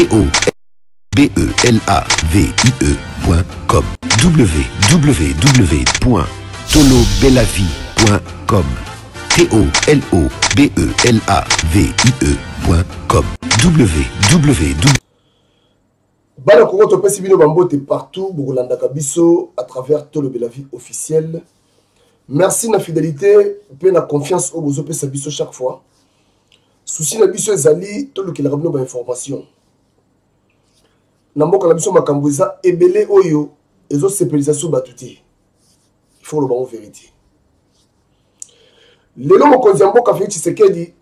TOLOBELAVIE.com www.tolobelavie.com TOLOBELAVIE.com Balakouroto Pessimino Bambote partout, Bourlanda Kabiso, à travers Tolo Belavie officiel. Merci de la fidélité, de la confiance au Bozo Pessabiso chaque fois. Souci de la Biso Zali, Tolo qui la ramène par information. Namboka la Biso Makambouza, Ebele Oyo, et autres sépélisations batouti. Il faut le bon vérité. Les gens qui ont fait Tshisekedi,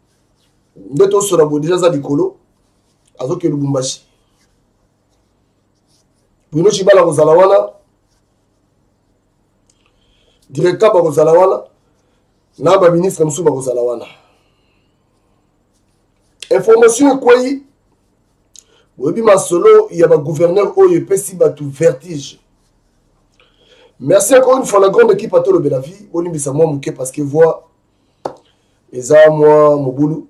Neto Sorabo, déjà Zadikolo, Azoke Lubumbashi. Bruno Chibala Gouzalawana, directeur Gouzalawana, naba ministre Moussou Gouzalawana. Information quoi y? Webi Masolo, il y a un gouverneur OEPC Batou vertige. Merci encore une fois la grande équipe à Tolo Belavie. Olimbi sa moi mouké parce que voit Eza moi Moboulou.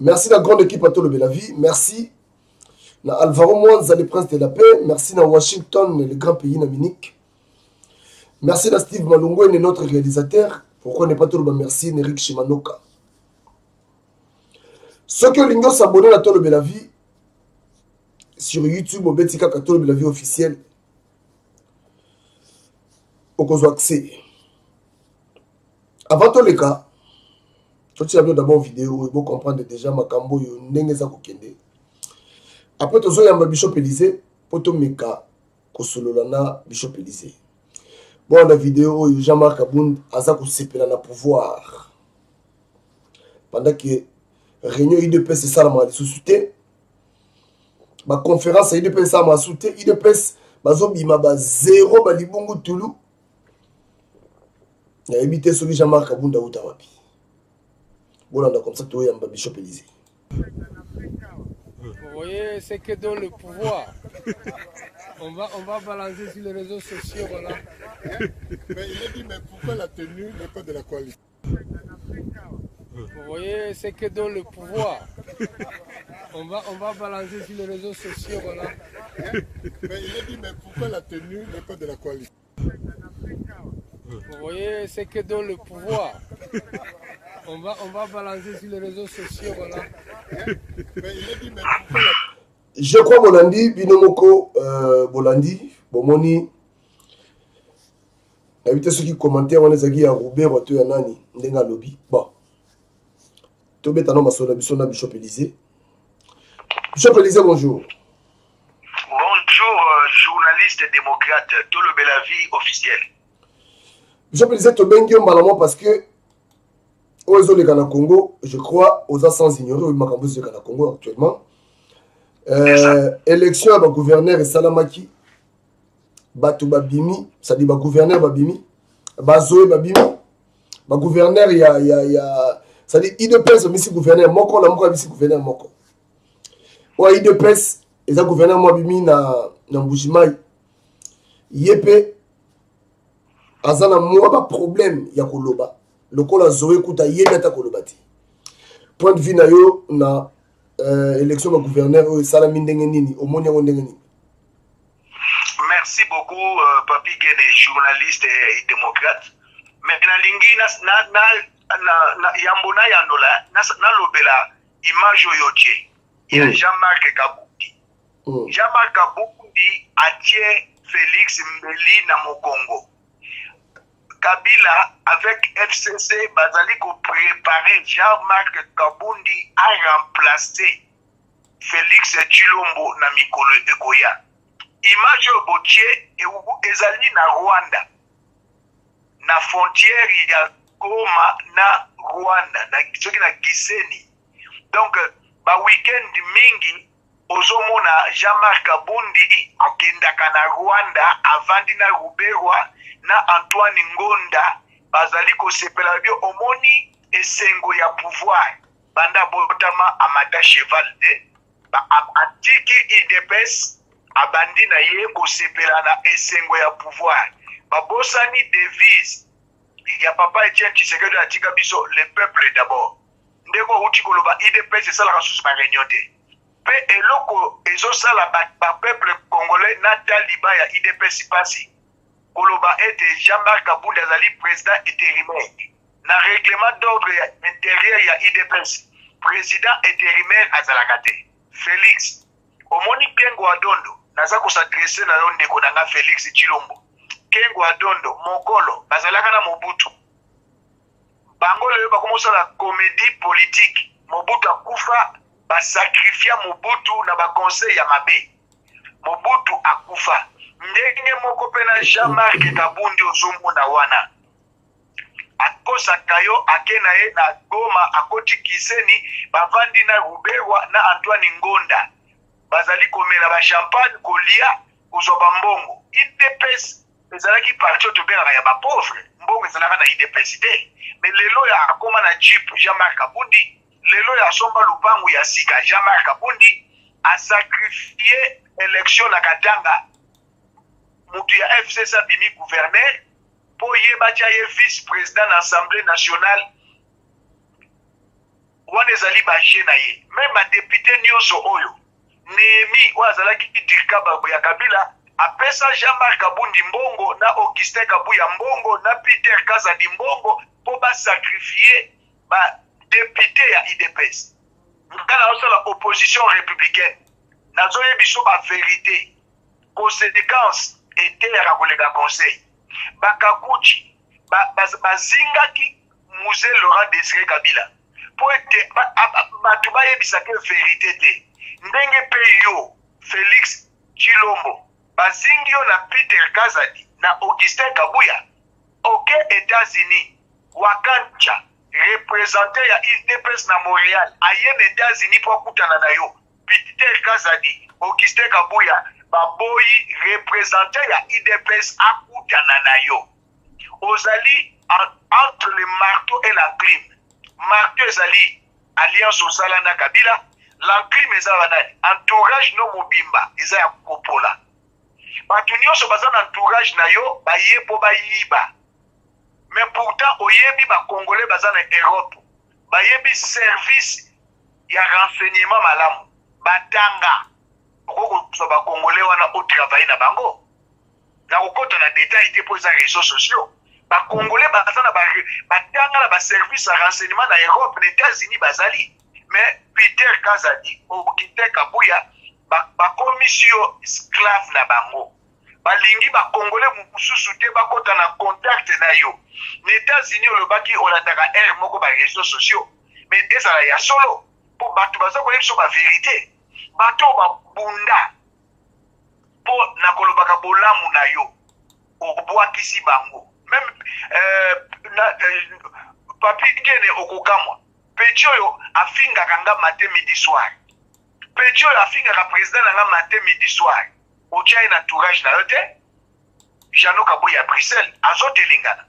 Merci la grande équipe à Tolo Belavie. Merci. Na Alvaro Mouanza, le prince de la paix. Merci na Washington, le grand pays na Munich. Merci na Steve Malungo, notre réalisateur. Pourquoi n'est pas tout le monde merci, Eric Shimanoka. Ceux qui ont s'abonné à Tolo Belavie sur YouTube, au Betika Tolo Belavie officiel, au cause accès. Avant tout le cas, je vais d'abord vidéo et vous comprendre déjà ma cambo et n'engeza kokende. Après tout ça, il y a un Bishop Elysée, Potomeka, Kosololana, Bishop Elysée. Bon, la vidéo, Jean-Marc Kabund Alingi Aboma na pouvoir. Pendant que réunion IDPS Salama a soutenu, ma conférence IDPS Salama a soutenu, IDPS, ma zombie m'a zéro, ma libongo Toulou. Il a évité celui Jean-Marc Kabund Aoutawapi. Bon, on a comme ça, tout le monde a un Bishop Elysée. Vous voyez ce que donne le pouvoir. On va balancer sur les réseaux sociaux. Voilà. Mais il a dit, mais pourquoi la tenue n'est pas de la coalition? Vous voyez ce que donne le pouvoir. On va balancer sur les réseaux sociaux. Voilà. Mais il a dit, mais pourquoi la tenue n'est pas de la coalition? Vous voyez ce que donne le pouvoir. On va balancer sur les réseaux sociaux, voilà. Je crois, Bolandi, Binomoko, Bolandi, Bomoni, invitez ceux qui commentaient, on les a dit à Robert, Wato Yanani, Ndenga Lobby. Bon. Tobé Tanon Massola, Bissona, Bishop Elysée. Bishop Elysée, bonjour. Bonjour, journaliste démocrate, Tolo Belavie officiel. Bishop Elysée, Tobé Nguyen Malamon, parce que Ozo le Ghana Congo, je crois, aux sans ignorer le Macambus de Ghana Congo actuellement. Élection à gouverneur et Salamaki, Batou Babimi, ça dit gouverneur Babimi, Bazoé Babimi, gouverneur il y a, ça dit IDPS Missi gouverneur Moko, la Moko Missi gouverneur Moko. Ou IDPS, ils ont gouverneur Mabimi na Mbujimaï, Yépé, Azana Mouaba problème Yakoloba. Le col a zoé kouta yémeta kolobati. Point de vue na yo na élection de gouverneur Salamindengeni, au Monia Wondengeni. Merci beaucoup, Papi Guéné, journaliste et démocrate. Mais nalingi na yambona yandola, na lobela image oyotie. Il y a Jean-Marc Kaboundi. Jean-Marc Kaboundi attire Félix Mbeli na Mokongo. Kabila avec FCC, Bazaliko préparé Jean-Marc Kabundi a remplacé Félix Tshilombo na mikolo ekoya. Image botier et ezali na Rwanda. Na frontière ya Goma na Rwanda, na soki na Gisenyi. Donc ba weekend mingi ozomona Jean-Marc Kabundi akendaka na Rwanda avandi na Ruberwa. Na Antoine Ngonda, bazaliko sepela bio omoni esengo ya pouvoir. Banda botama amata chevalde, ba atiki IDPS, abandi na ye ko sepela na esengo ya pouvoir. Ba bosani devise, ya Papa Etienne Tshisekedi atika biso le peuple d'abord. Ndeko uti koloba IDPS, c'est ça la ressource ma réunion de. pe eloko ezosala ba peuple congolais nata liba ya IDPS pasi koloba ete Jean-Marc Kabund azali président intérimaire na règlement d'ordre intérieur ya IDPS président intérimaire azalaka te Félix omoni kengo adondo naza ko s'adresser na londe ko nanga Félix Tshilombo kengo adondo mokolo bazalaka na Mobutu bango le ba komosa la comédie politique Mobutu akufa ba sacrifia Mobutu na ba conseil ya mabe Mobutu akufa ndenge moko pena Jean-Marc Kabund ozumbu na wana akosa kayo akena e na Goma akoti Gisenyi bavandi na Rubewa na Antoine Ngonda bazali komela ba champagne kolia kozwa bambongo IDPS ezalaki parti otobela ya ba pauvre mbongo ezalaka na IDPS te mais lelo ya akoma na jeep Jean-Marc Kabund lelo ya somba lupangu ya sika Jean-Marc Kabund a sacrifié élection na Katanga mutu ya FCC Babimi gouverneur po yeba chaye vice-président de l'Assemblée nationale wana ezali ba jenaye même a député nyoso oyo Nemi wazalaki dirka babu ya Kabila apesa Jean-Marc Kabund mbongo na Augustin Kabuya mbongo na Peter Kazadi mbongo po ba sacrifier ba député ya IDPS mkana osa la opposition républicaine nazoye biso ba vérité conséquence était la kolega conseil bakakuchi bazingaki musée Laurent Désiré Kabila po ete batu bayebisa ke vérité te ndenge peyo Félix Tshilombo bazingio na Peter Kazadi na Augustin Kabuya oke États-Unis wakancha représenter ya IDPS na Montréal ayen États-Unis po kutana na yo Peter Kazadi Augustin Kabuya baboyi représenter ya IDPS akutana na yo ozali entre le marteau et la clim marteau ezali alliance osala na Kabila l'enclime ezala nani entourage no mobimba eza ya kopola bato nyonso baza na entourage na yo baye po bayiba mais pourtant oyebi bakongolais baza na Europe bayebi service ya renseignement malamu batanga okokosa bakongolais wana otravaille na bango na kokota na détail te po eza réseaux sociaux bakongolais baza na batanga na baservice ya renseignement na Europe na États-Unis bazali mais Peter Kazadi Augustin Kabuya bakomisio esclave na bango balingi bakongole mususu te bakota na contact na yo na États-Unis olobaki olandaka air moko ba réseaux sociaux mais ezala ya solo po bato baza koyebisa ba vérité bato babunda po na kolobaka bolamu na yo obwakisi bango même papi kene okokamwa Petioyo afinga kanga matin midi soir. Petioyo afinga ka président nga matin midi soir. Ochaye na tourage na yote. Jano Kabuya ya Bruxelles azote lingana.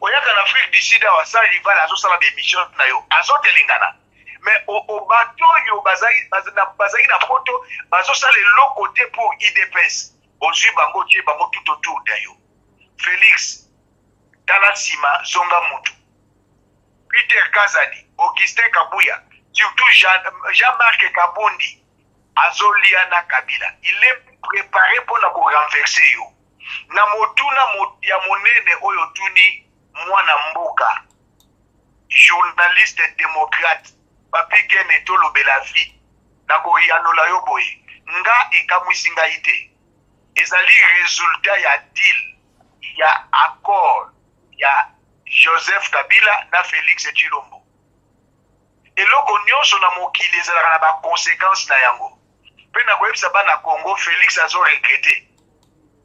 Oyaka na Afrique du Sud wa sa rival azosala be mission na yo. Azote lingana. Mais o bato yo bazai na photo bazosala le côté pour IDPS. Ozwi bango tie bango tout autour d'ayo. Félix Talasima Zonga Mutu. Peter Kazadi, Augustin Kabuya, surtout Jean-Marc Kabund Azoliana Kabila. Il est préparé pour la renverser yo. Na motuna ya monene oyo tuni mwana mboka. Journaliste démocrate, papi gene Tolo Belavie. Na ko yanola yo boy. Nga ekamwisinga ite. Ezali résultat ya deal, ya accord, ya Joseph Kabila na Félix Tshilombo. Et loko nyonso na mokili ezalaka na ba conséquences na yango. Pe na koyebisa bana Congo Félix azo regretter.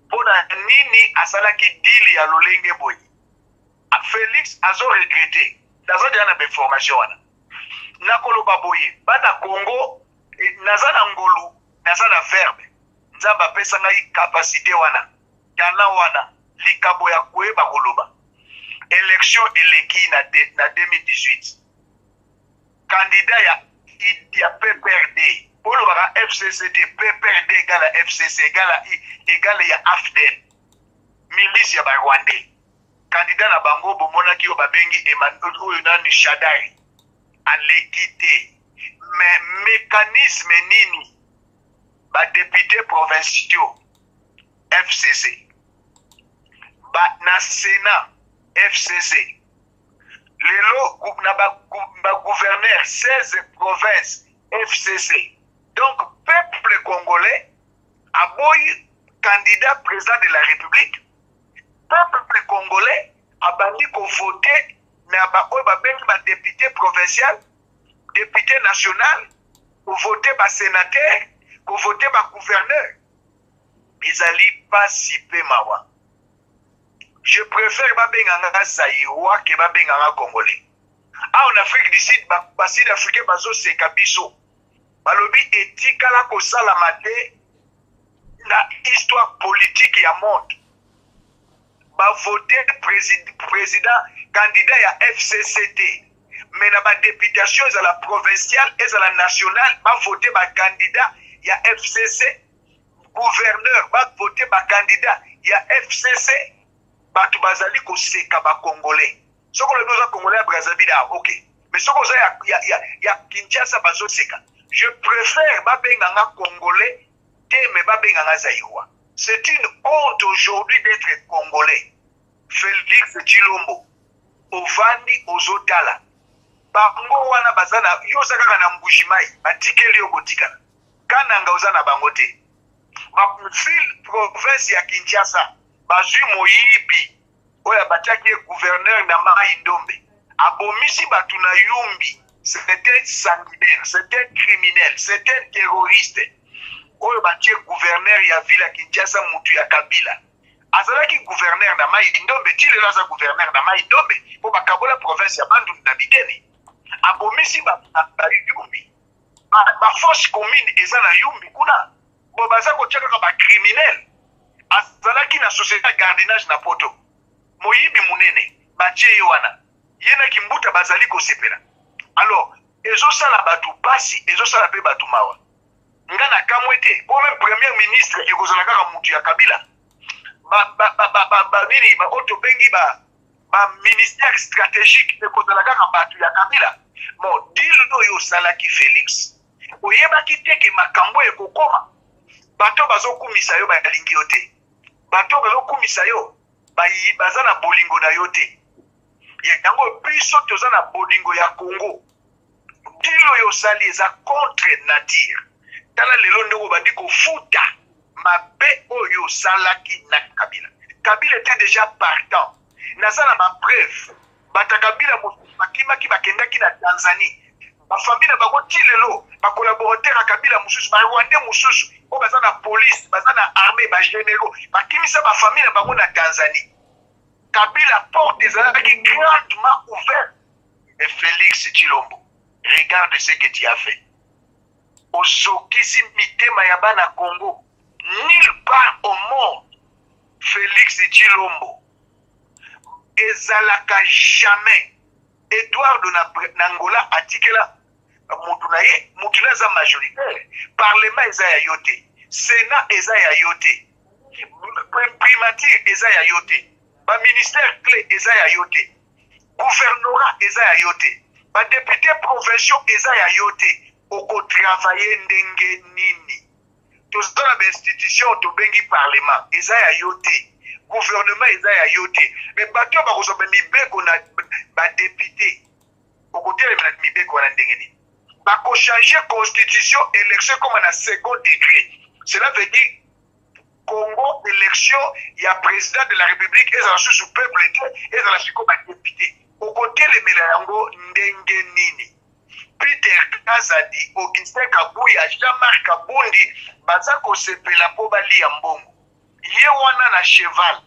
Pona nini asalaki deal ya lolenge boy. A Félix azo regretter. Nazo dia na be formation wana. Na koloba boye, bana Congo naza na ngolu, naza na verbe. Nzamba pesa ngai capacité wana. Kana wana likabo ya koyeba koloba. Élection éleki na 2018. Candidat ya PPRD. Pour le bara FCC de PPRD égale à FCC égale ya AFDEL. Milice ya Rwandais. Candidat na bango bomona ki obabengi Emmanuel Oyo na Nishadari. Alekite. mais mécanisme nini ba député provinciaux FCC ba na Sénat FCC lelo groupe na ba gouverneur 16 provinces FCC. Donc peuple congolais aboy candidat président de la République, peuple congolais a bandi ko voter na ba oy ba bengi ba député provincial, député national, ko voter ba sénateur, ko voter ba gouverneur. Bizali pas si pe mawa. Je préfère Babenganga Saïwa que Babenganga Congolais. Ah, en Afrique du Sud, Bassin africain, Bazo, c'est Kabiso. Balobi éthique à la Kosa la maté, la histoire politique et à monde. Ba voté président, candidat à FCCT. Mais la députation est à la provinciale et à la nationale. Ba voté ba candidat à FCC. Gouverneur, ba voté ba candidat à FCC. Batu bazali ko seka ba congolais. Soko le doza congolais à Brazzaville, OK. Mais soko za ya Kinshasa bazo seka. Je préfère ba benganga congolais te me ba benganga zaiwa. C'est une honte aujourd'hui d'être congolais. Félix Tshilombo, Ovandi Ozotala. Bango wana bazana yo saka na mbushimai, batikeli okotika. Kana ngauza na bangote. Ba fil province ya Kinshasa. Bazu Moyibi, oya bataki gouverneur na Mai-Ndombe. Abomisi batuna yumbi, c'était sanguinaire, c'était criminel, c'était terroriste. Oya bataki gouverneur ya Villa Kinshasa mutu ya Kabila. Azalaki gouverneur na Mai-Ndombe, tile laza gouverneur na Mai-Ndombe, po bakabola province ya bandu na bikeni. Abomisi batari yumbi. Ba force commune eza na yumbi kuna. Bo baza ko tchaka ba criminel. Azalaki na société de gardiennage na poto. Moyibi munene, batie yoana. Yena kimbuta bazali ko sepela. Alors, ezo sala batu basi, ezo sala pe batu mawa. Ngana kamwete, bo même premier ministre ekozalaka ka mutu ya Kabila. Ba biri ba oto bengi ba ministère stratégique ekozalaka ka batu ya Kabila. Bon, dilo yo salaki Félix. Oyeba kiteke makambo ekokoma. Bato bazo kumisa yo ba lingi yote. Bato bazo kumisa yo baza na bolingo na yote. Yango biso toza na bolingo ya Congo. Dilo yo sali eza contre nature. Tala lelo ndeko bandi ko futa mabe oyo salaki na Kabila. Kabila était déjà partant. Naza na ba preuve. Bata Kabila makimaki bakendaki na Tanzanie. Ba famille ba ko tilelo ba collaborateur a Kabila mususu ba Rwanda mususu. O baza na police, baza na armée, ba généraux, ba kimisa ba famille na bango na Tanzanie. Kabila porte des attaques grandement ouvertes. Et Félix Tshilombo, regarde ce que tu as fait. Ozokisi mitema ya bana Congo, nulle part au monde. Félix Tshilombo, ezalaka jamais. Edouard Nangola atikela. Moutouna za majoritaire, parlement eza ya yote, sénat eza ya yote, primature eza ya yote, ba ministère clé eza ya yote, gouvernorat eza ya yote, ba député profession eza ya yote, oko travailler ndenge nini. Tout ça la institution to bengi parlement eza ya yote, gouvernement eza ya yote, mais bato ba kosobe mibeko na ba député, oko tele mibeko na ndenge nini. Bah, qu'on change la constitution, élection comme on a second degré. Cela veut dire, Congo, élection, il y a président de la République, et ça sous le peuple, et ça la comme un député. Au côté de Mélango, Ndengenini, Peter Kazadi, Augustin Kabuya, Jean-Marc Kabund, Bazako Sepela, Pobali, Ambongo. Yewana na cheval.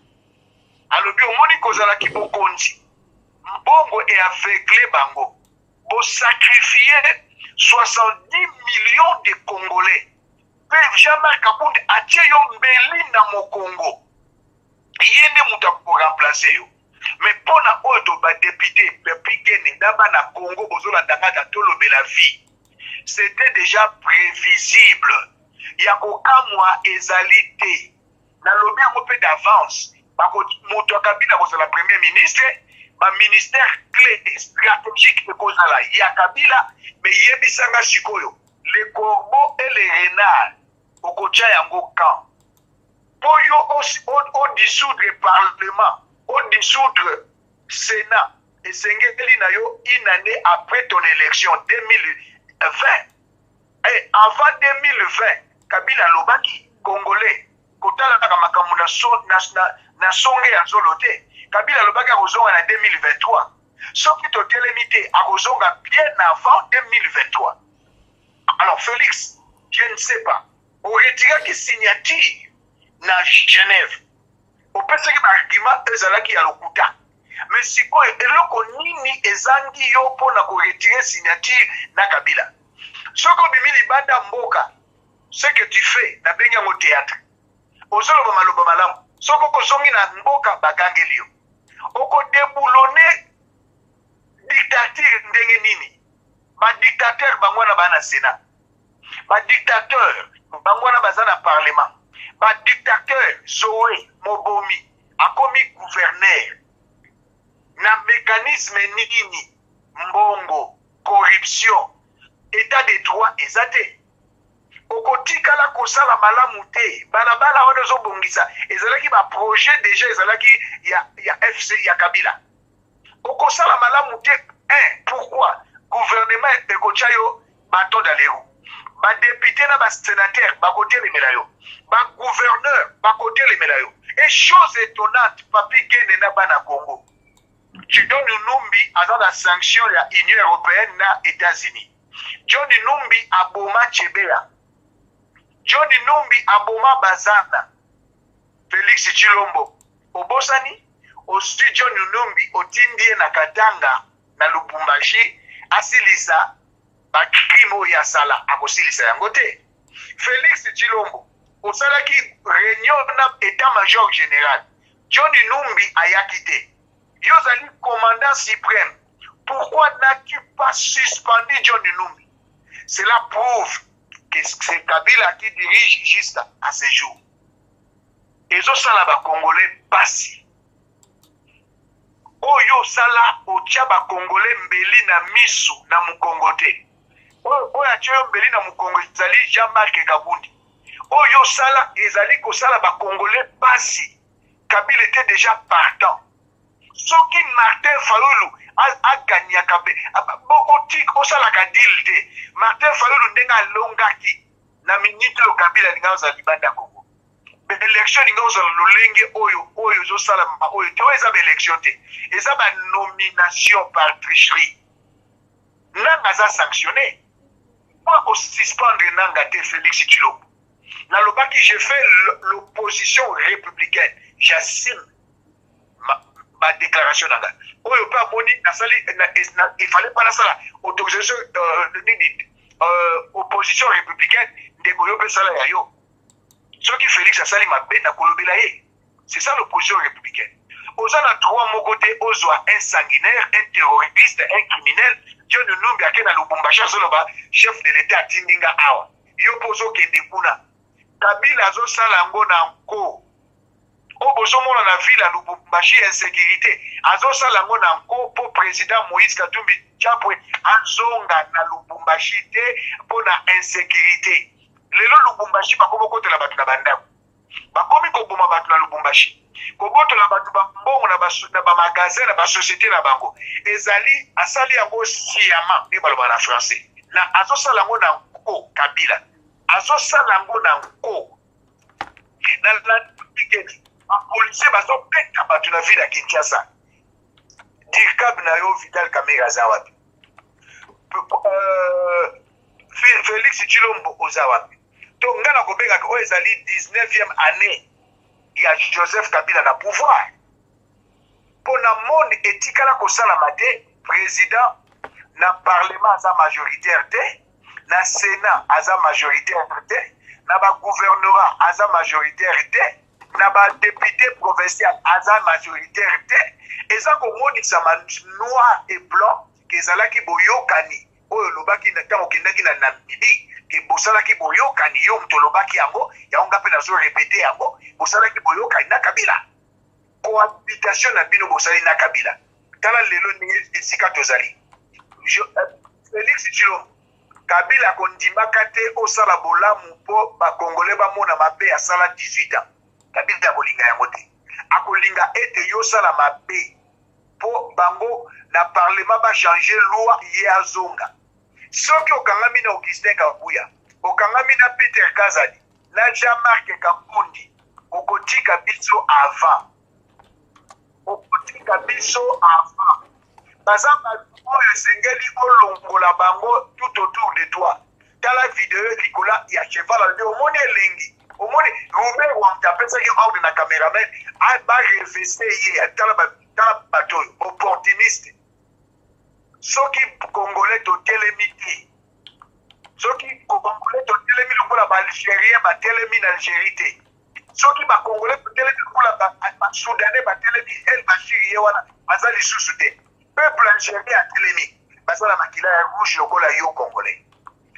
Alors, bien, on dit qu'on a qui pour conti. Mbongo est aveuglé, Bango. Pour sacrifier. 70 millions de Congolais. Peuvent jamais Kabund attirer yon beli na mon Congo. Yende mouta pour remplacer yo. Mais pour na auto ba député Pepi Gene daba na Congo bozola danga Tolo Belavie. C'était déjà prévisible. Yako kamwa ezalité. Na lobi ko pe d'avance. Ba ko moto Kabila ko la premier ministre, le ministère clé stratégique de Kozala, il y a Kabila, mais il y a Bissanga Chikoyo. Les corbeaux et les renards, au Kocha Yango Camp. Pour dissoudre le Parlement, on dissoudre le Sénat, et Sengeli Nayo, une année après ton élection, 2020. Et avant 2020, Kabila Lobaki, Congolais, Kotala Nakakamuna Nasongé à Zoloté, Kabila Lobaki a Rozon en 2023. Sauf que ton télémité a Rozon bien avant 2023. Alors Félix, je ne sais pas, au retrait qui signature dans Genève, au peut qui argument ezalaki à l'Okuta. Mais si quoi, eloko nini ezangi yo pour na retirer signature na Kabila. Ce que bimi libanda mboka, ce que tu fais na benya au théâtre. Ozolo ba maloba malamu, ce que kozongi na mboka bagangelio. Oko déboulonner dictature ndenge nini. Ba dictateur bangwana bana Sénat. Ba dictateur bangwana bazana parlement. Ba dictateur Zoé Mobomi akomi gouverneur. Na mécanisme nini mbongo corruption état de droit ezate okotika la kosala malamu te balabala wana zo bongisa ezalaki ba projet déjà ezalaki ya FCC ya Kabila okosala malamu te pourquoi gouvernement de kochayo bato dalero ba député na ba sénateur ba côté les melayo ba gouverneur ba côté les melayo et chose étonnante papi gende na bana Congo. Johnny Numbi a dans la sanction de l'Union européenne aux États-Unis. Johnny Numbi a Boma Chebela. Johnny Numbi a Boma Bazana. Félix Tshilombo. Au Bosani, au sud Johnny Numbi, au Tindie na Katanga, na Lubumbashi, à Silisa, à Krimo et à Sala, à Silisa Yangote. Félix Tshilombo, au Salaki, réunion de l'état-major général. Johnny Numbi a Yakite. Yozali commandant suprême, pourquoi n'as-tu pas suspendu Johnny Numbi? Cela prouve que c'est Kabila qui dirige juste à ce jour. Et zo salaba Congolais passi. Oyo sala ochaba Congolais mbeli na misu na mukongote. Oya choyo mbeli na mukongote zali Jean-Marc Kabund. Oyo sala ezali ko salaba Congolais passi. Kabila était déjà partant. Ce qui Martin Faloulou a gagné à Kabé. Beaucoup de gens ont dit Martin Faloulou n'a longaki na minute le Kabila n'a pas eu de Congo. Mais l'élection n'a pas eu de Oyo Salama Oyo. Tu vois, ils ont élection. Ils ont nomination par tricherie. N'a pas sanctionné. Moi, on suspendre n'a pas Félix Tshilombo. Dans le bas qui j'ai fait l'opposition républicaine, j'assume ma déclaration n'a pas. Oyo pa moni na sali il fallait pas la sala autorisation opposition républicaine de koyo pe sala ya yo. Ce qui Félix a sali ma bena kolobela ye. C'est ça l'opposition républicaine. Ozana trois mon côté ozwa un sanguinaire, un terroriste, un criminel, John Numbi akena Lubumbashi zoloba chef de l'état tindinga awa. Yo pozo kende kuna. Kabila zo sala ngona nko. Obosomona na ville à Lubumbashi insécurité. Azo salango na nko po président Moïse Katumbi chapwe azonga na Lubumbashi te po na insécurité. Lelo Lubumbashi bakomo kotela batu na bandako. Bakomi koboma batu na Lubumbashi. Koboto la batu ba mbongo na ba magasin na ba société na bango. Ezali asali yango siama ni baloba na français. Na azo salango na nko Kabila. Azo salango na nko. Na la policier va se péter partout dans la ville à Kinshasa. Dirkab na yo Vidal Kamera Zawapi. Félix Tshilombo Ozawapi. Donc, on a compris que c'est la 19e année. Il y a Joseph Kabila dans le pouvoir. Pour le monde éthique, le président, le parlement a majoritaire, le Sénat a majoritaire, le gouvernement a majoritaire. Naba député provincial aza majoritaire te eza ko monisa noir et blanc ke zala ki boyokani oyo lobaki na tango kendaki na Namibie ke bosala ki boyokani yo mtolobaki yango ya onga pe na zo répéter yango bosala ki boyokani na Kabila cohabitation na bino bosali na Kabila tala lelo ni sikato zali Félix Tshilombo Kabila kondima kate osala bolamu po ba Congolais ba mona mabe ya sala 18 ans Kabila bolinga ya mote akolinga ete yo sala mabe po bango na parlement ba changer loi ya zonga soki okangami na Augustin Kabuya okangami na Peter Kazadi na Jean-Marc Kabund okotika biso avant okotika biso avant bazamba Sengeli Olongo la bango tout autour de toi. Dans la vidéo, Nicolas, il y a cheval au monde lingi. Au monde, Robert Wanda, après ça, il y a un caméraman, a manifesté hier, dans la bateau, opportuniste. Ceux qui Congolais ont télémité, ceux qui Congolais ont télémité, le Congolais algérien, ma télémité en Algérie. Ceux qui Congolais ont télémité, le Congolais soudanais, ma télémité, elle va chier, ma zali sous-souté. Peuple algérien a télémi. Basala makila ya rouge yokola yo Congolais.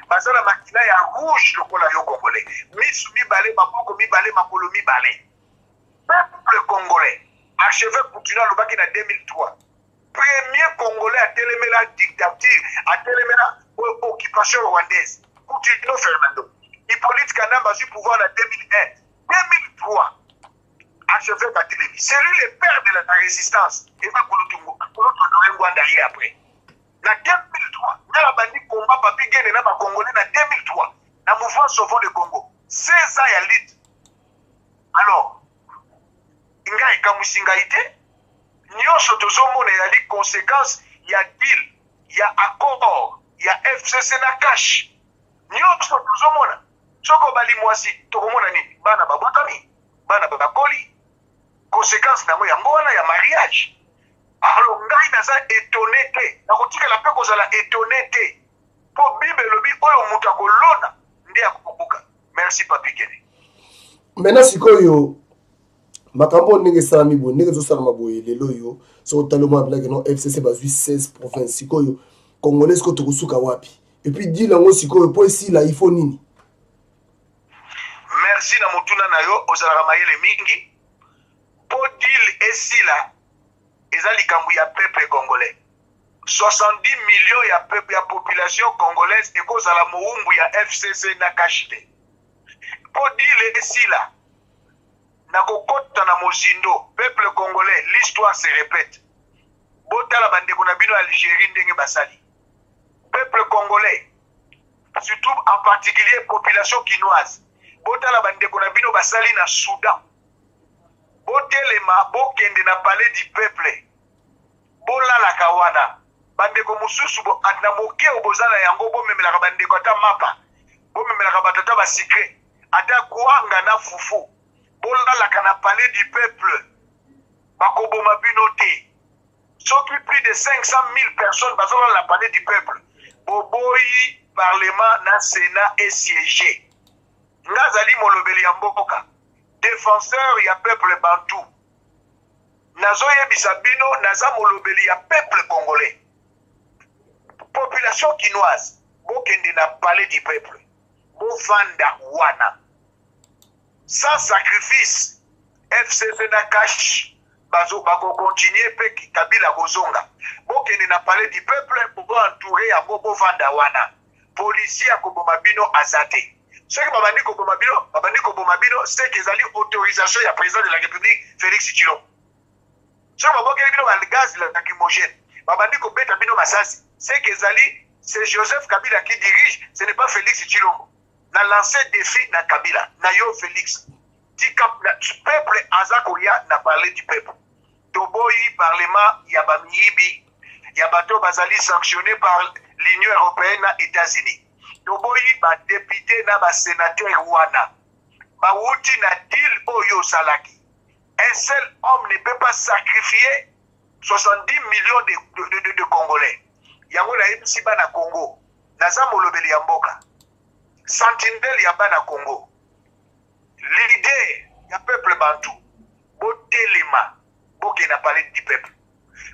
Basala makila ya rouge yokola yo Congolais. Misu mi balé, maboko mi balé, makolo mi balé. Peuple congolais, achevé Poutina Lubaki na 2003. Premier Congolais a télémi la dictature, a télémi la occupation rwandaise. Poutina Fernando. Hippolyte Kanamba a eu pouvoir en 2001. 2003. Achevé par télémi. C'est lui le père de la résistance. Et va Kouloutungo. Derrière après. La 2003, dans la bandit combat, papi Guéné, dans le Congolais, dans 2003, dans le mouvement sauvant le Congo, 16 ans à l'élite. Alors, il y a une camoussingaïté, il y a des conséquences, il y a deal, il y a accord, il y a FCC na cash. Il y a des conséquences. Si on a des conséquences, il y a des conséquences, il y a mariage. Alors, ngai naza étonné té. Na kotika la peko za la étonné té. Po Bible bi oyo muta kolona ndé akokubuka. Merci papi Kene. Maintenant sikoyo makambo ndenge salami bo ndenge zo salama bo lelo yo so taloma blague non FCC bazui 16 provinces sikoyo congolais ko tokusuka wapi. Et puis dit lango sikoyo po ici la il faut nini. Merci na mutuna na yo ozalaka mayele mingi. Po deal esila ezali kambu ya peuple congolais 70 millions ya peuple ya population congolaise et koza la moumbu ya FCC na kashite po dile sila na kokota na mozindo peuple congolais l'histoire se répète botala bandeko na bino Algérie ndenge basali peuple congolais surtout en particulier population kinoise botala bandeko na bino basali na Soudan botelema bokende na palais du peuple bola la kawana bandeko mususu bo anamoke obozala yango bo memelaka bandeko ata mapa bo memelaka batata ba secret ata kuanga na fufu bola la kana palais du peuple bakobo mabino te soki plus de 500 000 personnes bazola la palais du peuple boboyi parlement na sénat et siégé ngazali molobeli ya mboka défenseur ya peuple bantou nazo yebisabino naza molobeli ya peuple congolais population kinoise bokende na palais du peuple bofanda wana sans sacrifice FCC na cash bazo bako continuer pe ki Kabila kozonga bokende na palais du peuple boko entouré ya bofanda wana policier akoboma bino azate. Ce qui m'a dit, c'est qu'ils allaient autorisation à président de la République, Félix Tshilombo. Ce qui m'a dit, gaz lacrymogène. M'a dit, c'est qu'ils allaient, c'est Joseph Kabila qui dirige, ce n'est pas Félix Tshilombo. N'a lancé défi na Kabila, na yo Félix. Le peuple Azakoya n'a parlé du peuple. Toboyi, parlement, Yabamiyibi, Yabato Bazali sanctionné par l'Union européenne et les États-Unis. Toboyi ba député na ba sénateur wana ba wuti na deal oyo salaki un seul homme ne peut pas sacrifier 70 millions de Congolais yango la epsi bana Congo naza molobeli ya mboka sentinelle ya bana Congo l'idée ya peuple bantu botelema boke na palais du peuple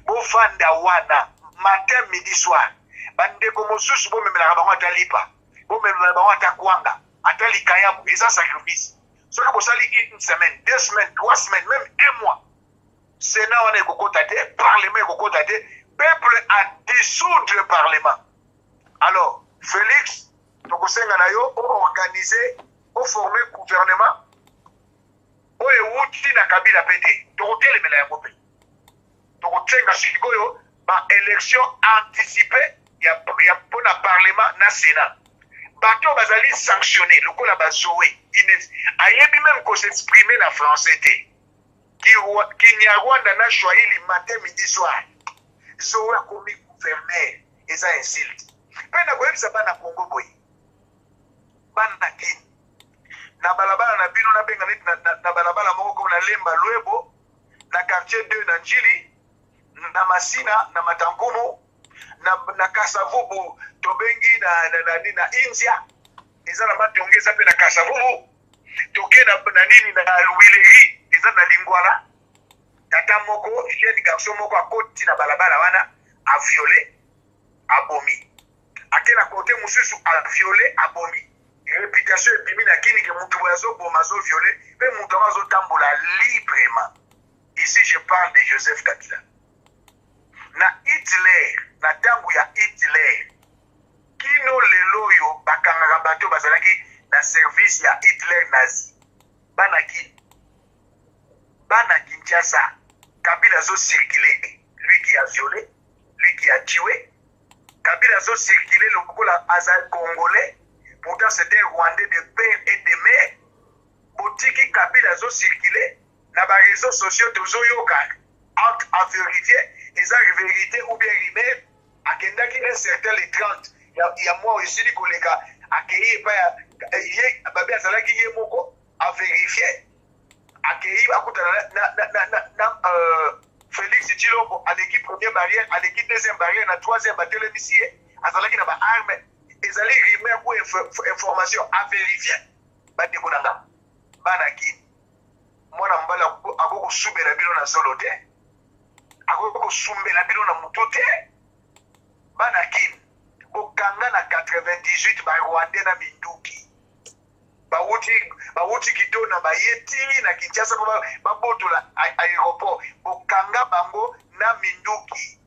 bofanda wana matin midi soir bandeko mosusu bo memela bango atalipa c'est un sacrifice. Ce que vous allez une semaine, deux semaines, trois semaines, même un mois. Sénat on est cocotaté, Parlement est cocotaté, peuple a dissoudre le Parlement. Alors, Félix, donc Senganayo, a organisé, a formé gouvernement, a eu na Kabila pété, donc il est mêlé à Mopé. Donc Sengashikoyo, par élection anticipée, il y a pour le Parlement, na Sénat. Bato Bazali sanctionné, le coup la Bazoé, ayebi même qu'on s'exprimait la France était. Qui n'y a Rwanda n'a choisi le matin, midi, soir. Zoé a commis gouverneur, et ça insulte. Pena goyeb sa bana Congo boy. Bana kin. Na balabala na bino na benga net na balabala moko comme na Lemba Luebo, na quartier 2 na Njili, na Masina, na Matangumo, na Kasavubu, tobengi na India. Eza na batongeza pe na Kasavubu. Toke na nini na Luileri. Eza na Lingwala. Tata moko, jeune garçon moko akoti na balabala wana a violé, a bomi. Aké na côté mususu a violé abomi réputation bimi na kini ke mutu boyazo bomazo violé pe mutu amazo tambola librement. Ici je parle de Joseph Kabila. Na Hitler, na tangu ya Hitler. Kino lelo yo bakanga bato bazalaki na service ya Hitler nazi. Bana Kinshasa. Kabila zo circulé, lui qui a violé, lui qui a tué. Kabila a circulé le Kola Azal congolais, pourtant c'était Rwandais de père et de mère. Boutique Kabila a circulé, dans les réseaux sociaux toujours yokan, acte à vérifier, ils ont vérité ou bien rimer, à Kendaki un certain les 30, il y a moi aussi les collègues, à Kéi, Babia Zalaki Yemoko, à vérifier, à Kéi, à Koutanana, Félix Tshilombo à l'équipe première barrière, à l'équipe deuxième barrière, à la troisième à télévision, à Zalaki n'a pas arme, et Zali rimer pour information à vérifier. Bande Bonanga, Banaki, moi n'a pas la beaucoup soubé la bilon à Zolote, à beaucoup soubé la bilon à Moutote, Banaki, au Kanga à 98, par Rwandais à Minduki. Bawuti kitona bayeti na Kinshasa kwa baboto la aéroport bokanga bango na minduki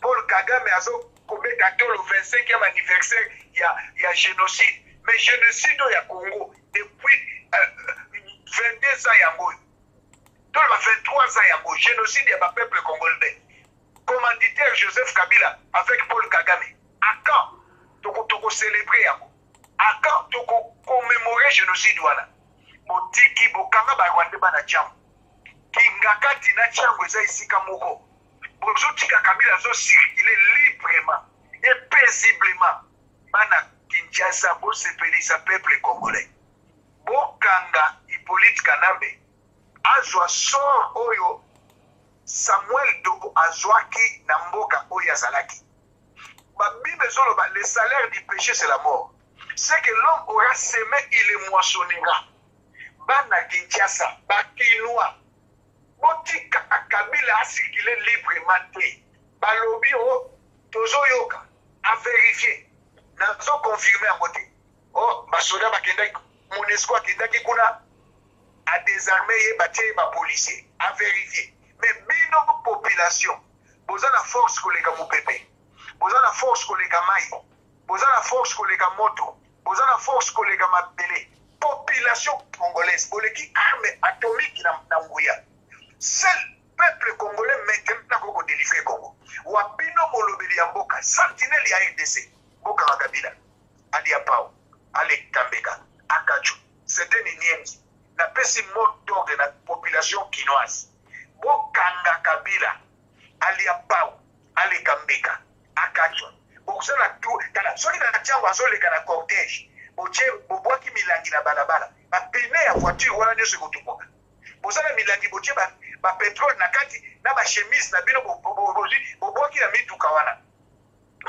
Paul Kagame azo kometa tolo 25e anniversaire ya génocide mais génocide ya Congo depuis 22 ans yango tolo ba 23 ans yango génocide ya ba peuple congolais commanditaire Joseph Kabila avec Paul Kagame à quand toko célébrer yango à quand tu commémorer génocide voilà motiki bokanga ba Rwanda ba na chambre kingakati na chambre za isika moko bozotika Kabila zo circuler librement et paisiblement bana Kinshasa pour se pelisa peuple congolais bokanga Hippolyte Kanabe azwa sort oyo Samuel Dogo azwaki na mboka oyo azalaki babibe zolo ba le salaire du péché c'est la mort. Ce que l'homme aura semé, il le moissonnera. Bana Kinshasa, Bakinoa, Botika Kabila a circulé librement. Balobio, Tozo Yoka, a vérifié. Nazo confirmé à côté. Oh, Basoda Bakendaki, Monesco Akendaki Kuna, a désarmé et battu les policiers. A vérifié. Mais bino population, vous avez la force que les gars vous pépé. Vous avez la force que les gars maï. Vous avez la force que les gars moto. Vous avez la force que les gars m'appellent. Population congolaise, vous avez qui arme atomique dans Mouya. Seul peuple congolais maintenant qu'on délivre le Congo. Wapino Molobeli Yamboka, sentinelle ya RDC, Boka Kabila, Ali Apao, Ali Kambeka, Akachou, c'est un Niengi. La pèse mot d'ordre de la population kinoise. Bokanga Kabila, Ali Apao, Ali Kambeka, Akachou. Boxer la tour, la soirée dans la chambre, les gars la cortège, au bois qui milangi la balabala, ma pénée à voiture, voilà ne se goûte pas. Boxer la milangi, boxer ma pétrole, na kati, na ma chemise, na bino, au bois qui a mis tout kawana,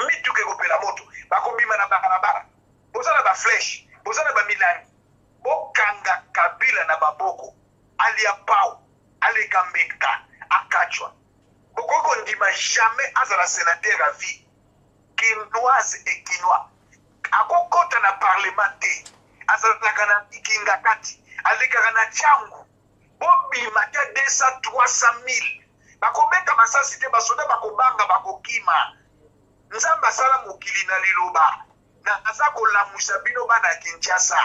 mis tout que coupé la moto, ma combi ma balabala, boxer la flèche, boxer la milangi, bokanga Kabila na baboko, alia pao, ale kambeka, akachwa. Bokoko ne dit jamais à la sénateur à vie. Kinoise et Kinois. A quoi na parlementaire? A Zalakana Ikingakati, a Lekana Tchangu, Bobi Mata 200, 300 000, bakomeka masasi te basoda bakobanga bakokima nzamba sala mukili na liloba na azako la musabino bana Kinshasa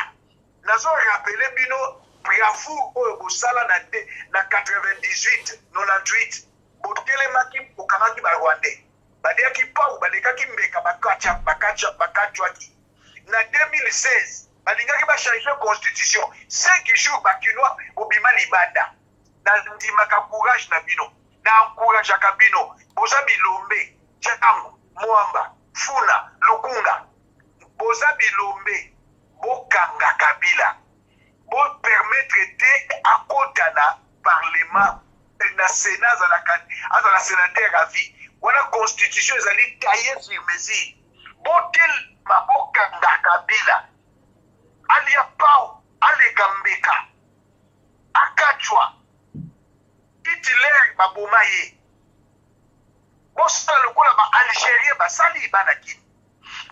nazo rappeler bino priafou oyo bosala na 98 98 botele maki okamaki ba Rwandais badia ki pau badeka ki mbeka bakacha na 2016 balingaki ba changer constitution 5 jours bakinoa obima libanda na ndimaka courage na bino na encourage akabino boza bilombe chakango mwamba funa lukunga boza bilombe bokanga Kabila bo permettre te akota na parlement na sénat za la sénateur à vie wana constitution ezali taillée sur mesure botel mabokanga Kabila alia pao ale gambeka akachwa itilere baboma ye bosala lokola ba Algerie basali banakini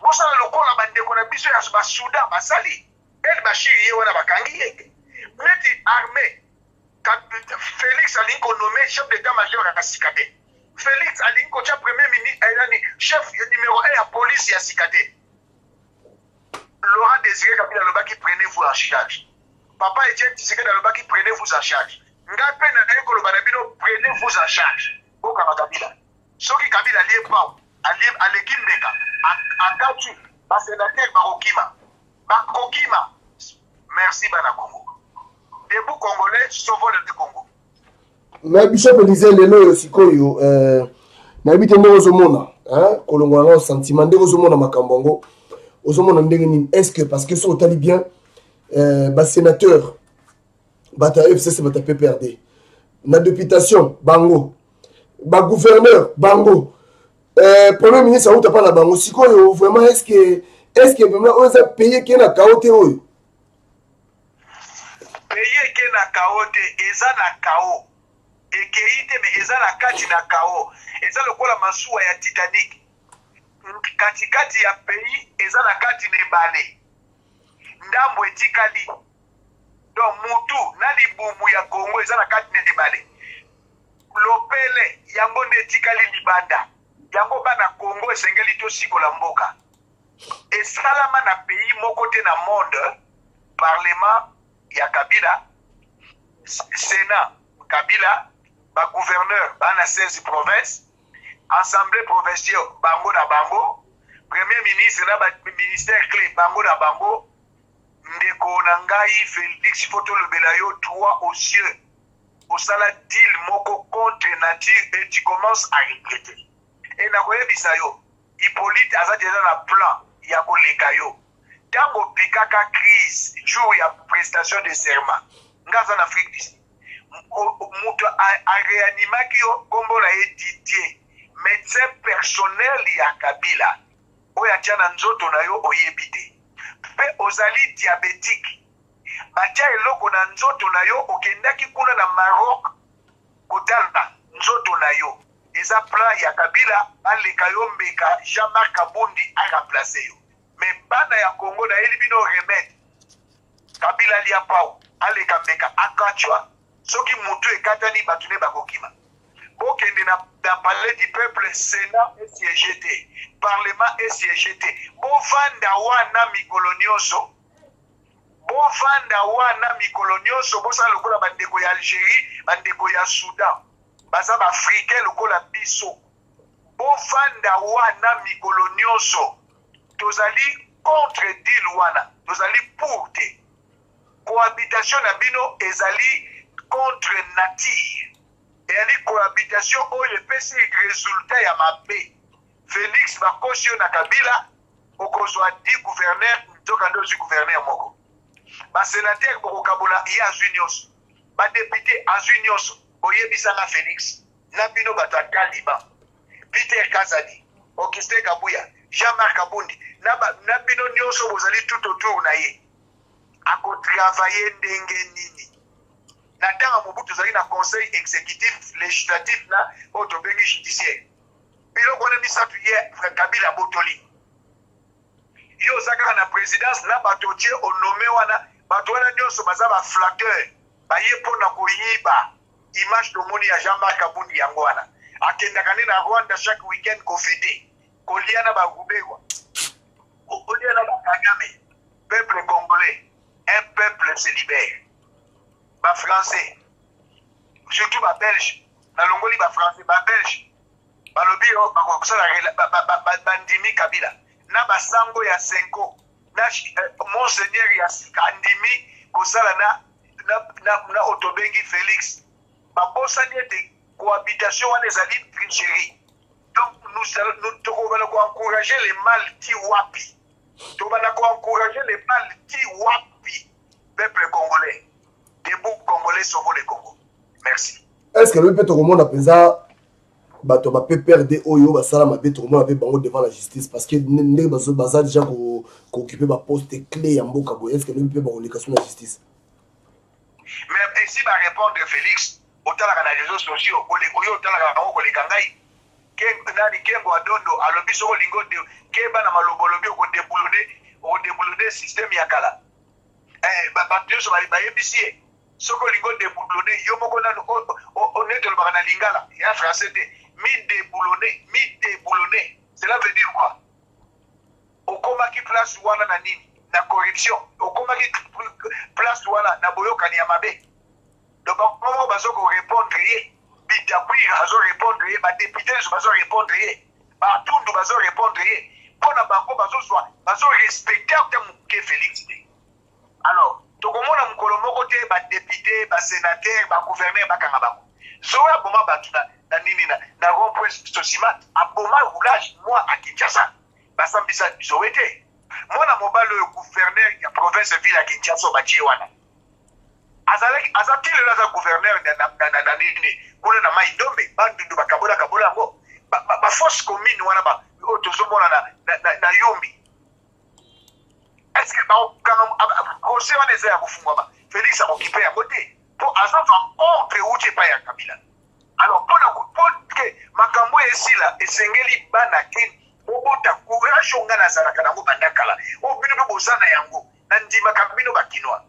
bosala lokola bandeko na biso ya Soudan basali el bashiri ye wana bakangi ye meti armée Félix Alinco nommé chef d'état-major à Siqueade Félix Alinco cha premier ministre elani chef numéro 1 à police ya Siqueade Laurent Désiré Kabila Loba qui prenez-vous en charge. Papa Etienne Tshisekedi Loba qui prenez-vous en charge. Ngape Nanaye Kolobanabino prenez-vous en charge. Bokama Kabila. Soki Kabila lié pas, allé Kimbeka, à Gatu, à sénateur Barokima. Barokima, merci Bana Congo. Debout Congolais, sauvons le Congo. Mais Bishop Elysée, le nom aussi Koyo, n'habitez pas aux hommes, hein, Kolongwana, sentiment de aux hommes à Makambongo. Est-ce que parce que sont bien sénateur bata FCC bata PPRD na députation bango ba gouverneur bango premier ministre auta pas la bango sikoyo vraiment est-ce que vraiment on a payé que na kaote oyo payer que na kaote eza na kao ekeite mais eza na kati na kao eza lokola masuwa ya Titanic katikati ya pays ezala kati nebale ndambo etikali donc mutu na libumu ya Kongo ezala kati nebale lopele yango netikali libanda yango bana Kongo esengeli to sikola mboka esalama na pays moko te na monde parlement ya Kabila Sénat Kabila ba gouverneur bana 16 provinces Assemblée provinciale bango na bango premier ministre na ministère clé bango na bango ndeko nangai Félix Tshilombo belayo droit aux yeux au salatil moko contre nature et tu commences à regretter et na koyebisa yo Hippolyte aza déjà na plan ya koleka yo tango pikaka crise jour ya prestation de serment ngaza na Afrique du Sud muto a réanimaki yo kombo la etidie médecin personnel ya Kabila oya tiana nzoto na yo oyebite pe ozali diabétique batia eloko na nzoto na yo okendaki kuna na Maroc kotala nzoto na yo eza plan ya Kabila aleka yo mbeka Jean-Marc Kabund a remplacé yo mais bana ya Congo na elibino remède Kabila lia pao aleka mbeka akachwa soki mutu ekatani batune bakokima bokende na palais du peuple Sénat et siégé parlement et siégé bovanda wana mikolo nyonso bosa lokola bandeko ya Algérie bandeko ya Soudan baza ba africain lokola biso bovanda wana mikolo nyonso tozali contre deal wana tozali pour te cohabitation na bino ezali contre nature et à la cohabitation, il peut se résultat à ma paix. Félix va cautionner à Kabila, au consoir 10 gouverneurs, donc à 12 gouverneurs Moko. Ma sénateur, Bokokabola, il y a Zunios. Ma député, à Zunios, Oyebisana Félix, Nabino Bata Kaliban, Peter Kazadi, Augustin Kabuya, Jean-Marc Kabund, Nabino Nyoso, vous allez tout autour, naïe. A qu'on travaille d'engenini. Nathan Mobutu zali na conseil exécutif législatif na autobéni judiciaire. Biloko na misatu hier frère Kabila Botoli. Yo zaka na présidence na batotie onomé wana bato wana nyoso baza ba flatteur ba yepo na koyiba image de moni ya Jean-Marc Kabund Yangwana. Akenda kanina Rwanda chaque week-end ko fêté. Ko liana ba gubewa. Ko liana ba Kagame. Peuple congolais, un peuple se libère. Ba français. Surtout ba belge. Na longoli ba français, ba belge. Ba lobi o ba ko sala ba bandimi Kabila. Na ba sango ya Senko. Na monseigneur ya Sikandimi ko sala na otobengi Félix. Ba bosani ete cohabitation à des alliés d'Algérie. Donc nous devons encourager les Malti-Wapi. Nous devons encourager les Malti-Wapi, peuple congolais. Debout congolais sauvons le Congo. Merci. Est-ce que le peuple congolais a pensé à perdre Oyo, Salama, tout le monde a devant la justice parce que nous avons déjà occupé un poste clé en Bokabo. Est-ce que le peuple a l'éducation de la justice? Mais si va répondre Félix. Autant la réseaux sociaux, autant la radio, les gangaïs, nani kengo adondo, alobiso lingo de keba na malobolobi au débouloder système yakala. Battu sur les baïbisiers, soko lingo débouloder, yomokona on est le barana lingala, et en français de mi déboulonner, cela veut dire quoi? Au combat qui place wana na nini, na corruption, au combat qui place wana na boyoka ni amabe. Donc, on va répondre, alors, on Azakile la gouverneur na nini kuna na Mai-Ndombe bandu ndu bakabola kabola ngo ba force commune wana ba otozomona na Yombi est-ce que ba kama Jose waneze ya kufungwa ba Felix akokipa ya kote po azafa entre uche pa ya Kabila alors pona kuponke makambo esila esengeli bana kin obota courage ngana zaraka na bandakala obinu bozana yango na ndima kabino bakinwa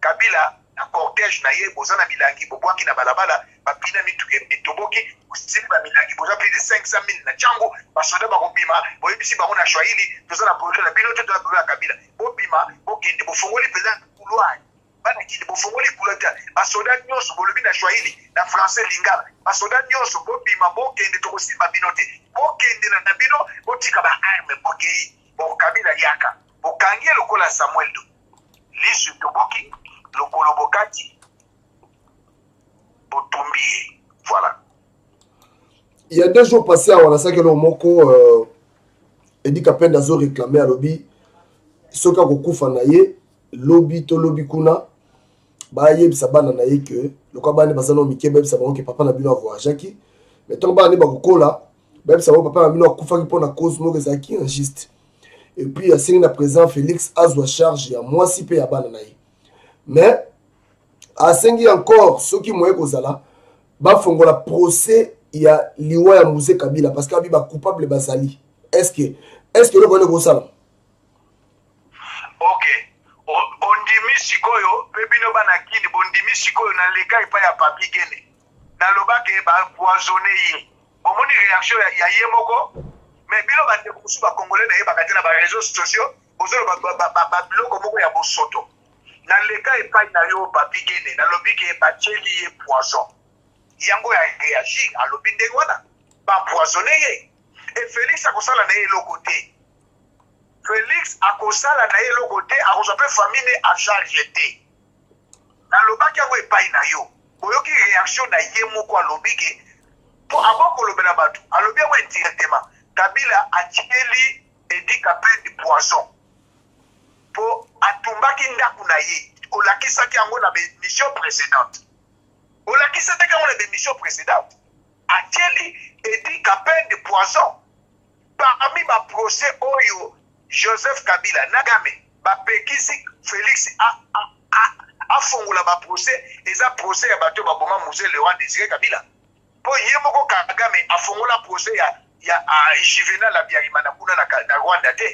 Kabila na cortège na ye bozana milangi bobwaki na balabala bapina mituke etoboki kusili ba milangi boza plus de 500,000 na chango basoda bakobima boyebisi bango na Swahili tozana projet na bino toto na Kabila bobima bokende bofongoli peza couloir bana kinde bofongoli couloir basoda nyonso bolobi na Swahili na français lingala basoda nyonso bobima bokende tokosimba bino te bokende na bino botika ba arme bokei bo Kabila yaka bokangie lokola Samuel do lisu toboki le Kolobokati, Botombi, voilà. Il y a 2 jours passés à Wanasa que le Moko dit qu'à peine d'azo réclamé à Lobby, ce qu'a beaucoup fanaye, Lobby to Lobby Kuna, Baye Sabana naye que le Kabane Basano Mikebe Saban que papa n'a bien avoir Jackie, mais tant que Bakoko là, même Saban papa n'a bien avoir Koufaki pour la cause Mogazaki injuste. Et puis il y a signé à présent Félix Azoua charge et à moi si paye à Bananaye. Mais, à Sengi encore, ceux qui m'ont dit bah font le procès, il y a l'Iwa à Mouzé Kabila, parce qu'il y a coupable de Basali. Est-ce que le bonheur est ça? Ok. On dit, si vous avez dit, on dit, si vous avez dit, on dit, si vous avez dit, on dit, dans le cas, il n'y a pas de guéné, dans le cas, il n'y a pas de poison. Il y a réagi à l'opinion de Rwanda, pas empoisonné. Et Félix Akosala n'a eu le côté. Félix Akosala n'a eu le côté, à vous appeler famille à chargeté. Dans le cas, il n'y a pas de guéné. Il y a une réaction à Yemoko à l'opinion. Pour avoir que l'opinion à l'opinion directement, Kabila a tiré et dit qu'il y a pas de poison. Pour atumbaki ndakunaye, olakisa ki yango na bemission précédente. Olakisa te kango na bemission précédente. Atieli edi kapende de poison. Parmi ba procès oyo Joseph Kabila nagame bapekisi Félix a fongola ba procès eza procès ya bato ba boma musée le roi Désiré Kabila. Po yemoko Kagame a fongola procès ya Juvenal Habyarimana kuna na Rwanda te.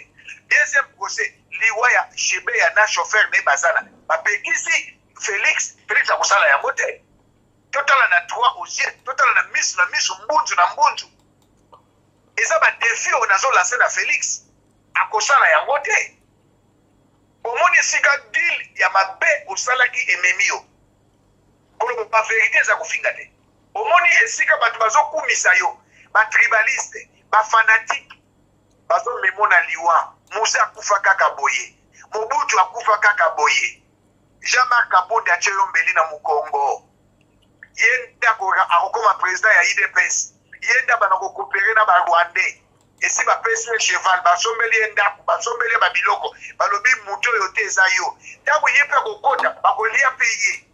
Deuxième procès, Liwaya, Chebeya, na chauffeur, Nebazana. Parce que ici, Félix a posé la yamote. total en a droit aux yeux, total en a mis la mise au monde, dans le monde. Et ça va défier au nazo la scène à Félix. À cause de la yamoté. Au monde ici, quand il y a ma paix au salaki et mémio. Quand on va vérité, ça va finir. Au monde ici, quand on va faire misayo, ma tribaliste, ma fanatique, ma zone mémona liwa, Moussa Koufa Kakaboye, Mobutu Koufa Kakaboye, Jean-Marc Kabund Alingi Aboma mu Congo. Yenda akokoma président ya IDPS. Yenda banako coopérer na ba Rwandais. Et si ba pèse cheval ba sombeli yenda ku ba sombeli ba biloko ba lobi muto yote za yo. Tango yepe kokota ba kolia payer.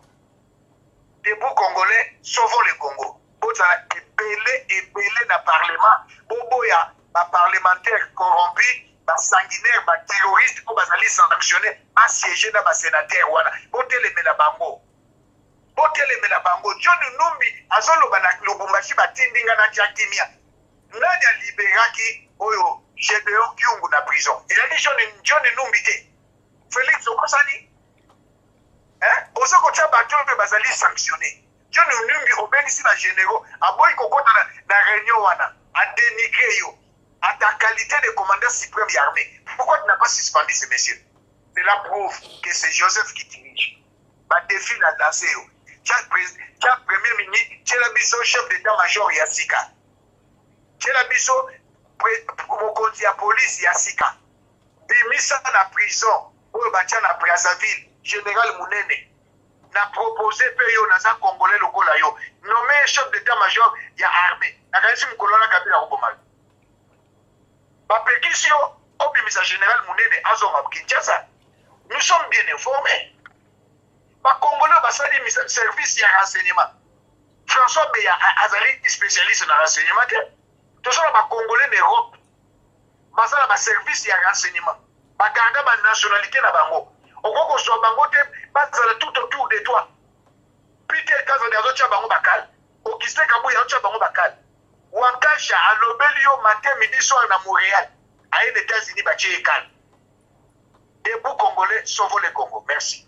Debout congolais sauvons le Congo. Bota la epelé na parlement. Boboya ba parlementaire corrompu, ba sanguinaire, ba terroriste ko bazali sanctionner, assiégé na ba sénateur wana. Boteleme la bango. Boteleme la bango, Johnny Numbi, azolo banak Lubumbashi batindinga na jakimia. Nadia liberaki oyo Gédéon Kyungu na prison. Et la Johnny Numbi te. Félix Okosani. Hein? Osoko tchaba tchonbe bazali sanctionné. Johnny Numbi obenisi na généraux, aboy kokota na réunion wana, a dénigré yo, à ta qualité de commandant suprême de l'armée. Pourquoi tu n'as pas suspendu ce monsieur? C'est la preuve que c'est Joseph qui dirige. Ba défi la danse yo. Chaque premier ministre, c'est la biso chef d'état-major Yassika. C'est la biso contre la police Yassika. Bimisa na prison, ou batia na Brazzaville, général Mounene. Na proposé payo na za congolais lokola yo. Nommé chef d'état-major ya armée. Na kanisi mkolona Kabila Obama. Ba pétition au bimisa général Mounene azoma Kinshasa. Nous sommes bien informés. Ba Congolais basali service ya renseignement. François Beya azali spécialiste na renseignement te. Toujours ba Congolais en Europe. Basala ba service ya renseignement. Ba garda ba nationalité na bango. Okoko so bango te basala tout autour de toi. Peter Kazadi azotia bango bakal. Augustin Kabuya azotia bango bakal. Wakasha alobelio matin midi soir na Montréal. Aye les États-Unis ba tchekal. Debout Congolais sauve le Congo. Merci.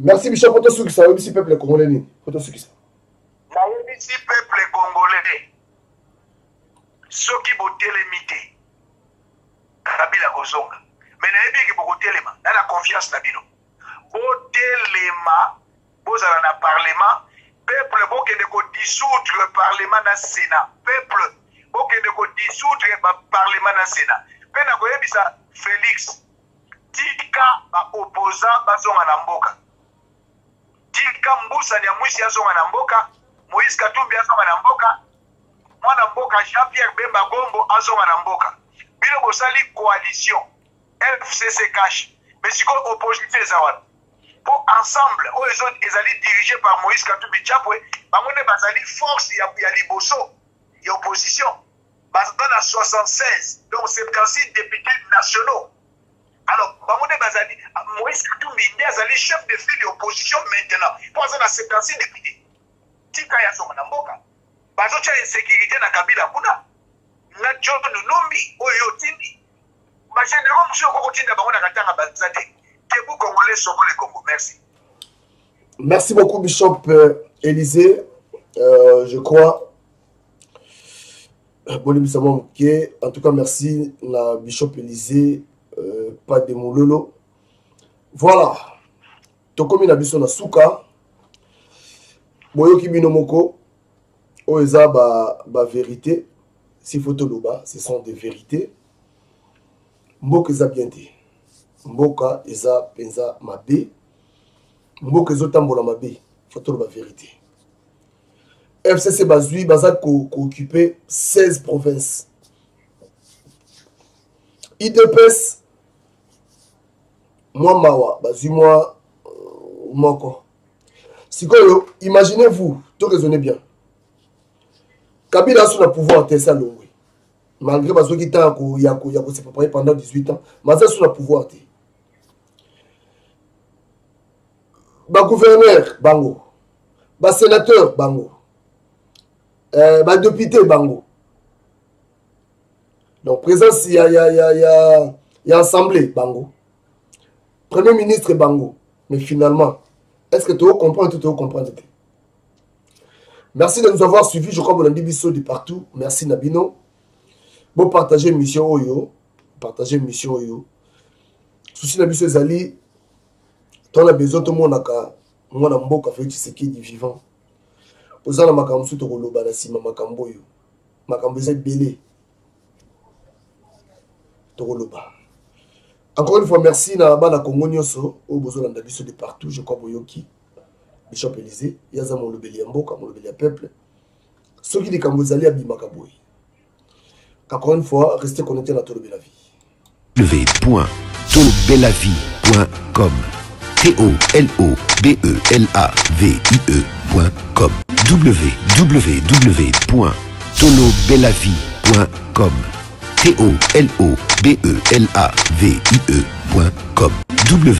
Merci Michel pour tout ce qui ça, ici peuple congolais. Pour tout ce qui ça. La ici peuple congolais. Ceux qui vont télémiter. Kabila Kozonga. Mais na yebi ki boko telema, na la confiance na bino. Bo telema, bozala na parlement, peuple bokende ko dissoudre le parlement na Sénat. Peuple bokende ko dissoudre ba parlement na Sénat. Pe na ko yebisa Félix Tika ba opposant bazonga na mboka. Tika mbusa ni amwisi azonga na mboka, Moïse Katumbi azonga na mboka, mwana mboka Jean-Pierre Bemba Gombo azonga na mboka. Bino bosali coalition FCC cash, mais si qu'on oppose les awan. Pour ensemble, aux autres, ils allaient dirigés par Moïse Katumbi Tchapoué, par mon basali force, il y a Liboso, il y a opposition. Basali a 76, donc 76 députés nationaux. Alors, Moïse Katumbi, il est chef de file de l'opposition maintenant. Pour ça, il a 76 députés. Tika ya son namboka. Bazo tcha insécurité na Kabila kuna. Na John Numbi, Oyotini. Ma généraux, monsieur, on continue d'abord à la Bazade. Debout Congolais, sauvons le Congo. Merci. Merci beaucoup, Bishop Elysée. Je crois. Bon, en tout cas, merci, la Bishop Elysée. Pas de mon lolo. Voilà. Tokomi na biso na souka. Boyoki binomoko. Oeza ba vérité. Si fotoloba, ce sont des vérités. Mboka eza bien te. Mboka eza penza mabe. Mboka ezo tambola mabe. Fotoloba vérité. FCC bazui baza ko occuper 16 provinces. IDPS moi mawa bazui moi moko. Sikoyo, imaginez-vous, tout raisonnez bien. Kabila sous le pouvoir te ça longwe. Malgré bazo ki ta ko yako s'est préparé pendant 18 ans, mais ça sous le pouvoir te. Ba gouverneur bango. Ba sénateur bango. Ba député bango. Donc présence il y a assemblée bango. Premier ministre bango. Mais finalement, est-ce que tu comprends tout, tu comprends tout? Merci de nous avoir suivis. Je crois que vous avez vu de partout. Merci Nabino. Bon, partagez mission Oyo. Partagez mission Oyo. Souci Nabi Sezali. Ton a besoin de mon aka. Mon ambo ka fait Tshisekedi vivant. Ozana makamsu to rolo balasi makambo yo. Makambo zé belé. To rolo ba. Encore une fois, merci na bana Congo nyoso. Au besoin Nabi Sezali de partout. Je crois que vous Bishop Elysée, il y a mon lobeli mboka, mon lobeli peuple. Ceux qui décamboient les alliés abîment Kaboué. Encore une fois, restez connectés à Tolo Belavie. www.tolobelavie.com TOLOBELAVIE.com www.tolobelavie.com TOLOBELAVIE.com